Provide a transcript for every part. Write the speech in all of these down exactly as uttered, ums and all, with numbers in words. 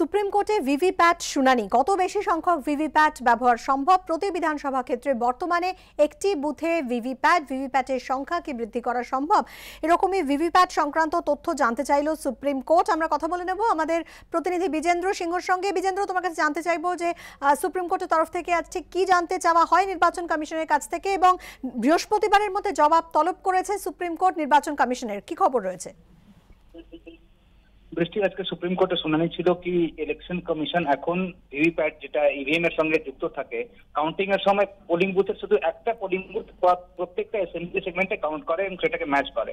Supreme কোর্টে VVPAT শুনানি। কত বেশি সংখ্যক ভিভিপ্যাট ব্যবহার সম্ভব প্রতি বিধানসভা ক্ষেত্রে? বর্তমানে একটি বুথে ভিভিপ্যাট ভিভিপ্যাটের সংখ্যা কি বৃদ্ধি করা সম্ভব? এরকমই ভিভিপ্যাট সংক্রান্ত তথ্য জানতে চাইল সুপ্রিম কোর্ট। আমরা কথা বলে নেব আমাদের প্রতিনিধি বিজেন্দ্র সিংহর সঙ্গে। বিজেন্দ্র, তোমার কাছে জানতে চাইবো যে সুপ্রিম কোর্টের তরফ থেকে আজ ঠিক কি জানতে চাওয়া হয় নির্বাচন কমিশনের কাছ থেকে, এবং বৃহস্পতিবারের মধ্যে জবাব তলব করেছে সুপ্রিম কোর্ট নির্বাচন কমিশনের, কি খবর রয়েছে? বৃষ্টি, আজকে সুপ্রিম কোর্টে শুনানি ছিল কি ইলেকশন কমিশন এখন ভিভিপ্যাট, যেটা ইভিএম এর সঙ্গে যুক্ত থাকে, কাউন্টিং এর সময় পোলিং বুথের শুধু একটা পোলিং বুথ প্রত্যেকটা অ্যাসেম্বলি সেগমেন্টে কাউন্ট করে এবং সেটাকে ম্যাচ করে।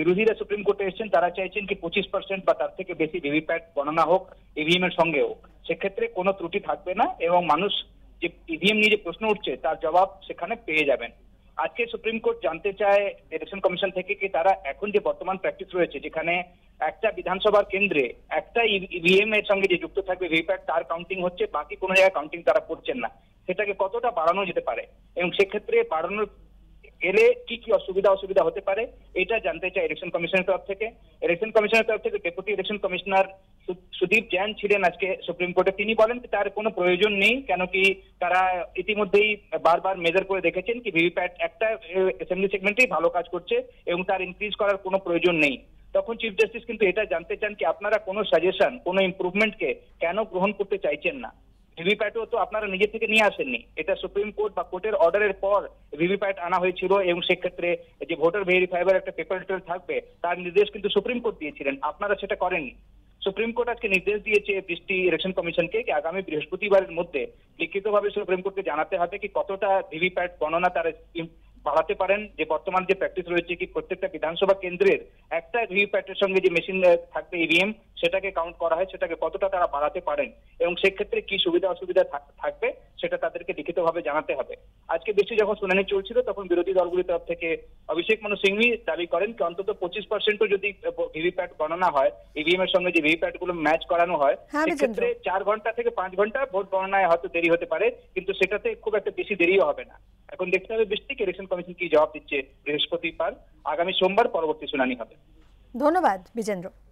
বিরোধীরা সুপ্রিম কোর্টে এসেছেন, তারা চাইছেন কি পঁচিশ পার্সেন্ট বা তার থেকে বেশি ভিভিপ্যাট গণনা হোক ইভিএম এর সঙ্গে হোক, সেক্ষেত্রে কোনো ত্রুটি থাকবে না এবং মানুষ যে ইভিএম নিয়ে যে প্রশ্ন উঠছে তার জবাব সেখানে পেয়ে যাবেন। আজকে সুপ্রিম কোর্ট জানতে চায় ইলেকশন কমিশন থেকে কি তারা এখন যে বর্তমান প্র্যাকটিস রয়েছে, যেখানে একটা বিধানসভার কেন্দ্রে একটা ইভিএম এর সঙ্গে যে যুক্ত থাকবে ভিভিপ্যাট, তার কাউন্টিং হচ্ছে, বাকি কোনো জায়গায় কাউন্টিং তারা করছেন না, সেটাকে কতটা বাড়ানো যেতে পারে এবং সেক্ষেত্রে বাড়ানোর এলে কি কি অসুবিধা অসুবিধা হতে পারে, এটা জানতে চায় ইলেকশন কমিশনের তরফ থেকে। ইলেকশন কমিশনের তরফ থেকে deputy election commissioner Sudeep Jain ছিলেন আজকে সুপ্রিম কোর্টে। তিনি বলেন যে তার কোনো প্রয়োজন নেই, কেন কি তারা ইতিমধ্যেই বারবার মেজার করে দেখেছেন কি ভিভিপ্যাট একটা অ্যাসেম্বলি সেগমেন্টেই ভালো কাজ করছে এবং তার ইনক্রিজ করার কোনো প্রয়োজন নেই। তখন চিফ জাস্টিস কিন্তু এটা জানতে চান কি আপনারা কোনো সাজেশন, কোনো ইম্প্রুভমেন্টকে কেন গ্রহণ করতে চাইছেন না? ভিভিপ্যাটও তো আপনারা নিজে থেকে নিয়ে আসেননি, এটা সুপ্রিম কোর্ট বা কোর্টের অর্ডারের পর ভিভিপ্যাট আনা হয়েছিল এবং সেক্ষেত্রে যে ভোটার ভেরিফাইবার একটা পেপার টেল থাকবে তার নির্দেশ কিন্তু সুপ্রিম কোর্ট দিয়েছিলেন, আপনারা সেটা করেননি। সুপ্রিম কোর্ট আজকে নির্দেশ দিয়েছে বৃষ্টি ইলেকশন কমিশনকে আগামী বৃহস্পতিবারের মধ্যে লিখিতভাবে সুপ্রিম কোর্টকে জানাতে হবে কি কতটা ভিভিপ্যাট গণনা তারা বাড়াতে পারেন, যে বর্তমান যে প্র্যাকটিস রয়েছে কি প্রত্যেকটা বিধানসভা কেন্দ্রের একটা ভিভিপ্যাটের সঙ্গে যে মেশিন থাকবে ইভিএম, সেটাকে কাউন্ট করা হয়, সেটাকে কতটা তারা বাড়াতে পারেন এবং সেক্ষেত্রে কি সুবিধা অসুবিধা থাকবে সেটা তাদেরকে লিখিতভাবে জানাতে হবে। আজকে বেশি যখন শুনানি চলছিল তখন বিরোধী দলগুলির তরফ থেকে অভিষেক মনু সিংভি দাবি করেন কি অন্তত পঁচিশ পার্সেন্টও যদি ভিভিপ্যাট গণনা হয় ইভিএম এর সঙ্গে, যে ভিভিপ্যাট গুলো ম্যাচ করানো হয়, সেক্ষেত্রে চার ঘন্টা থেকে পাঁচ ঘন্টা ভোট গণনায় হয়তো দেরি হতে পারে, কিন্তু সেটাতে খুব একটা বেশি দেরিও হবে না। এখন দেখতে হবে বৃষ্টিকে ইলেকশন কমিশন কি জবাব দিচ্ছে বৃহস্পতিবার। আগামী সোমবার পরবর্তী শুনানি হবে। ধন্যবাদ বিজেন্দ্র।